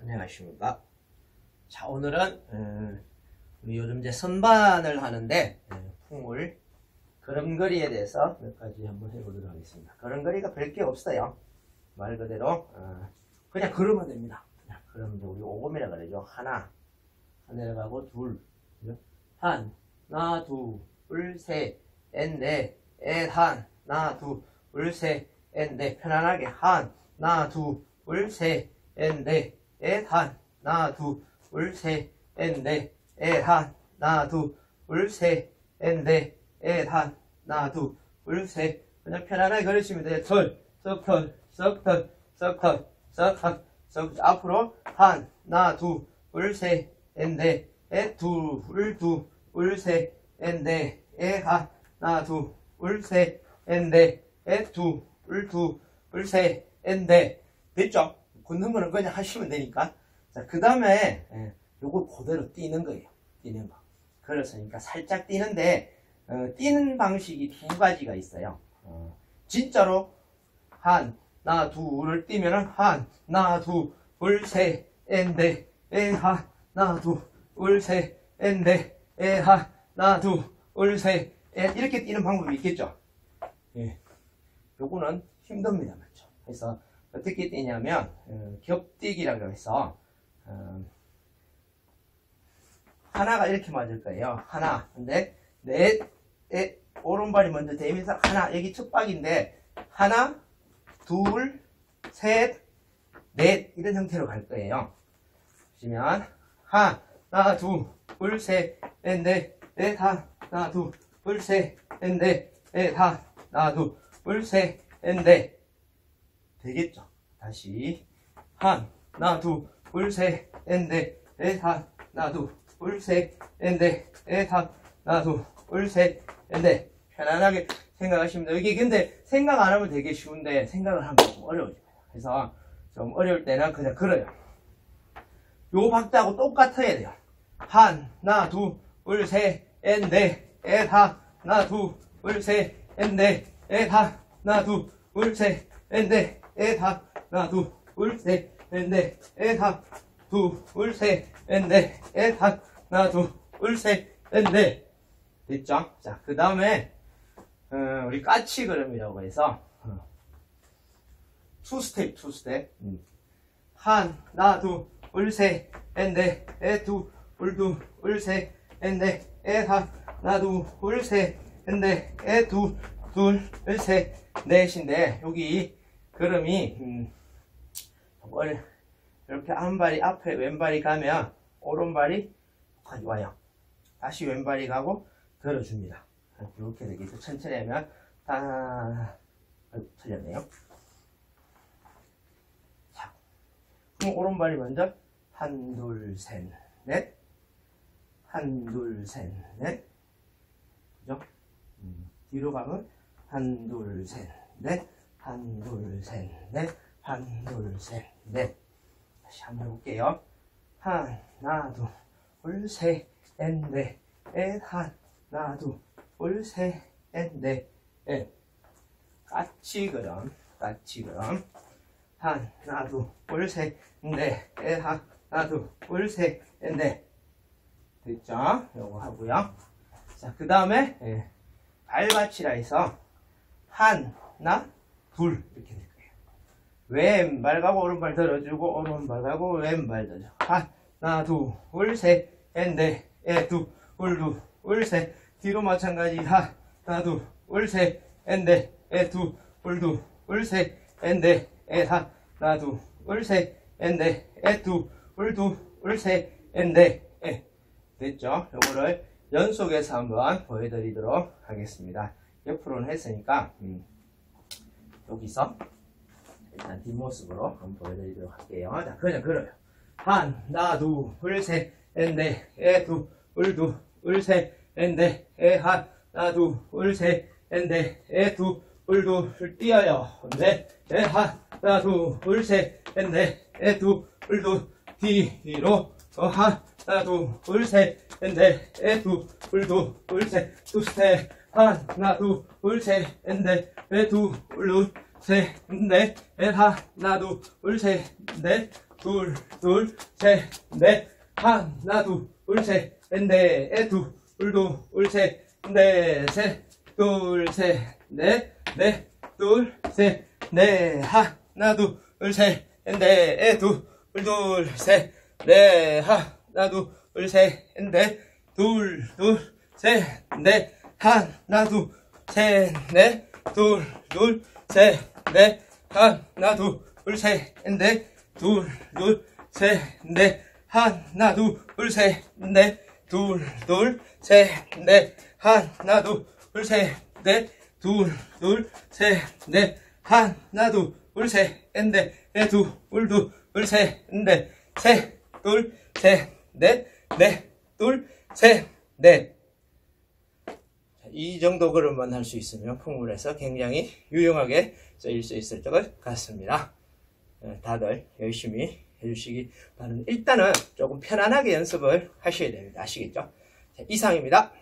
안녕하십니까. 자, 오늘은 우리 요즘 이제 선반을 하는데 풍물 걸음걸이에 대해서 몇 가지 한번 해보도록 하겠습니다. 걸음걸이가 별게 없어요. 말 그대로 그냥 걸으면 됩니다. 그냥 걸으면 이제 우리 오금이라고 그러죠. 하나 내려가고 둘, 하나, 둘, 셋, 넷, 넷, 하나, 둘, 셋, 넷, 편안하게 하나, 둘, 셋, 넷, 하나, 둘, 셋, 넷, 하나, 둘, 셋, 넷, 하나, 둘, 셋, 그냥 편안하게 걸으시면 돼요. 턴, 앞으로 하나, 둘, 셋, 넷, 넷, 둘, 셋, 넷, 넷, 하나, 둘, 셋, 넷, 넷, 둘, 셋, 넷. 됐죠? 걷는 거는 그냥 하시면 되니까. 자, 그 다음에, 요거 그대로 뛰는 거예요. 뛰는 거. 그래서, 그러니까 살짝 뛰는데, 뛰는 방식이 두 가지가 있어요. 진짜로, 하나, 둘을 뛰면은, 하나, 둘, 셋, 넷, 넷, 하나, 둘, 셋, 넷, 넷, 하나, 둘, 셋, 넷. 이렇게 뛰는 방법이 있겠죠? 예. 요거는 힘듭니다. 맞죠? 그래서, 어떻게 뛰냐면, 겹뛰기라고 해서, 하나가 이렇게 맞을 거예요. 하나, 근데, 넷, 오른발이 먼저 대면서, 하나, 여기 척박인데, 하나, 둘, 셋, 넷, 이런 형태로 갈 거예요. 보시면, 하나, 둘, 셋, 넷, 넷, 하나, 둘, 셋, 넷, 넷, 하나, 둘, 셋, 넷. 되겠죠? 다시. 하나, 둘, 셋, 넷, 넷, 하나, 둘, 셋, 넷, 넷, 하나, 둘, 셋, 넷. 편안하게 생각하시면 돼요. 이게 근데 생각 안 하면 되게 쉬운데 생각을 하면 조금 어려워집니다. 그래서 좀 어려울 때는 그냥 걸어요. 요 박자하고 똑같아야 돼요. 하나, 둘, 셋, 넷, 넷, 하나, 둘, 셋, 넷, 넷, 하나, 둘, 셋, 넷, 넷, 하나, 둘, 셋, 넷, 넷, 둘, 셋, 넷, 넷, 하나, 둘, 셋, 넷. 됐죠? 자, 그 다음에 우리 까치 걸음이라고 해서 투 스텝. 하나, 둘, 셋, 넷, 넷, 둘, 셋, 넷, 넷, 하나, 둘, 셋, 넷, 넷, 둘, 셋, 넷인데 여기 걸음이 이렇게 한 발이 앞에 왼발이 가면 오른발이 거기 와요. 다시 왼발이 가고 들어줍니다. 이렇게 되겠죠. 천천히 하면 다 틀렸네요. 자, 그럼 오른발이 먼저 한, 둘, 셋, 넷, 한, 둘, 셋, 넷, 그죠? 뒤로 가면 한, 둘, 셋, 넷, 한, 둘, 셋, 넷, 한, 둘, 셋, 넷. 다시 한번 해볼게요. 하나, 둘, 셋, 넷, 넷, 하나, 둘, 셋, 넷, 넷. 까치 걸음. 하나, 둘, 셋, 넷, 넷, 하나, 둘, 셋, 넷. 됐죠? 요거 하고요. 자, 그 다음에 발받치라 해서 하나, 둘 이렇게 될 거예요. 왼발 가고 오른발 들어주고 오른발 가고 왼발 들어줘. 하나, 둘, 셋, 넷, 둘, 셋. 뒤로 마찬가지. 하나, 둘, 셋, 넷, 둘, 셋, 넷, 하나, 둘, 셋, 넷, 둘, 셋, 넷. 됐죠? 요거를 연속해서 한번 보여드리도록 하겠습니다. 옆으로는 했으니까 여기서 일단 뒷모습으로 한번 보여드리도록 할게요. 자, 그냥 걸어요. 하나, 둘, 셋, 넷, 둘, 셋, 넷, 하나, 둘, 셋, 넷, 둘, 뛰어요. 넷, 하나, 둘, 셋, 넷, 둘, 뒤로. 하나, 둘, 셋, 넷, 둘, 셋, 투스텝. 하나, 둘, 셋, 넷, 둘, 셋, 넷, 하나, 둘, 셋, 넷, 둘, 둘, 셋, 넷, 하나, 둘, 셋, 넷, 둘, 둘, 셋, 넷, 셋, 둘, 셋, 넷, 넷, 둘, 셋, 넷, 하나, 둘, 셋, 넷, 둘, 둘, 셋, 넷, 하나, 둘, 셋, 넷, 둘, 둘, 셋, 넷, 하나, 둘, 셋, 넷, 둘, 둘, 셋, 넷, 하나, 둘, 셋, 넷, 둘, 둘, 셋, 넷, 하나, 둘, 셋, 넷, 둘, 둘, 셋, 넷, 하나, 둘, 셋, 넷, 둘, 둘, 셋, 넷, 하나, 둘, 셋, 넷, 둘, 둘, 셋, 넷, 셋, 둘, 셋, 넷, 넷, 둘, 셋, 넷. 이 정도 걸음만 할 수 있으면 풍물에서 굉장히 유용하게 쓰일 수 있을 것 같습니다. 다들 열심히 해주시기 바랍니다. 일단은 조금 편안하게 연습을 하셔야 됩니다. 아시겠죠? 이상입니다.